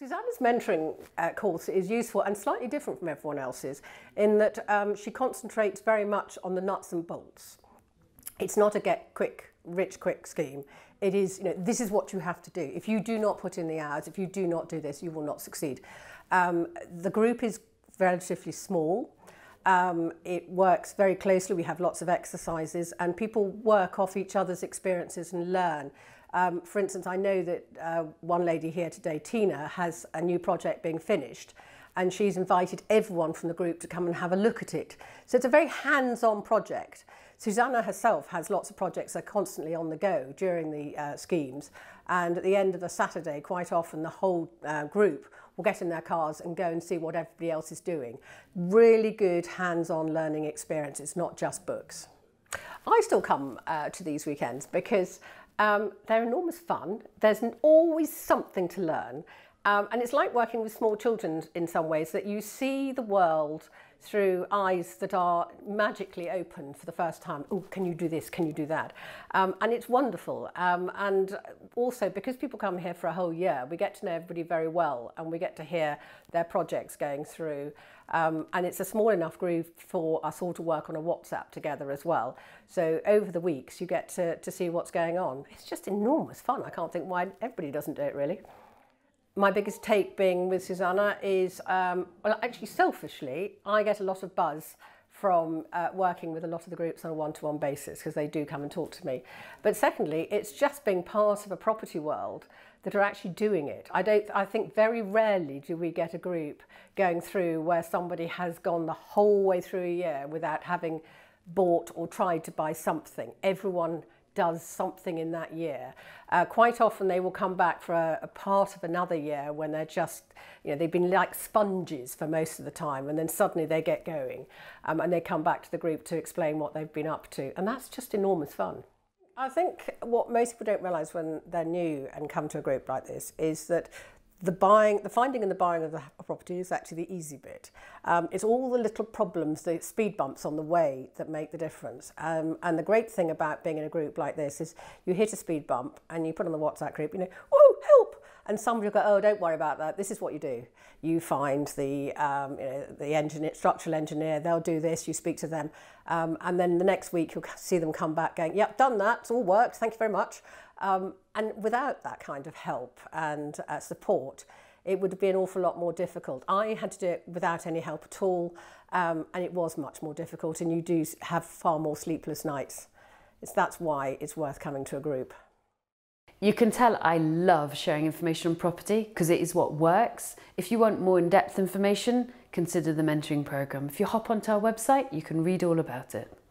Susannah's mentoring course is useful and slightly different from everyone else's in that she concentrates very much on the nuts and bolts. It's not a get quick, rich quick scheme. It is, you know, this is what you have to do. If you do not put in the hours, if you do not do this, you will not succeed. The group is relatively small. It works very closely. We have lots of exercises and people work off each other's experiences and learn. For instance, I know that one lady here today, Tina, has a new project being finished and she's invited everyone from the group to come and have a look at it. So it's a very hands-on project. Susannah herself has lots of projects that are constantly on the go during the schemes, and at the end of a Saturday, quite often the whole group will get in their cars and go and see what everybody else is doing. Really good hands-on learning experiences, not just books. I still come to these weekends because they're enormous fun. There's always something to learn. And it's like working with small children in some ways, that you see the world through eyes that are magically open for the first time. Oh, can you do this? Can you do that? And it's wonderful. And also, because people come here for a whole year, we get to know everybody very well and we get to hear their projects going through. And it's a small enough group for us all to work on a WhatsApp together as well. So over the weeks, you get to see what's going on. It's just enormous fun. I can't think why everybody doesn't do it, really. My biggest take being with Susannah is, well, actually selfishly, I get a lot of buzz from working with a lot of the groups on a one-to-one basis because they do come and talk to me. But secondly, it's just being part of a property world that are actually doing it. I think very rarely do we get a group going through where somebody has gone the whole way through a year without having bought or tried to buy something. Everyone does something in that year. Quite often they will come back for a part of another year when they're just, you know, they've been like sponges for most of the time, and then suddenly they get going and they come back to the group to explain what they've been up to, and that's just enormous fun. I think what most people don't realise when they're new and come to a group like this is that the finding and the buying of the property is actually the easy bit. It's all the little problems, the speed bumps on the way that make the difference. And the great thing about being in a group like this is you hit a speed bump and you put on the WhatsApp group, you know, oh, help! And somebody will go, oh, don't worry about that. This is what you do. You find the, you know, the engineer, structural engineer, they'll do this, you speak to them. And then the next week you'll see them come back going, yep, done that, it's all worked, thank you very much. And without that kind of help and support, it would be an awful lot more difficult. I had to do it without any help at all, and it was much more difficult, and you do have far more sleepless nights. That's why it's worth coming to a group. You can tell I love sharing information on property because it is what works. If you want more in-depth information, consider the mentoring programme. If you hop onto our website, you can read all about it.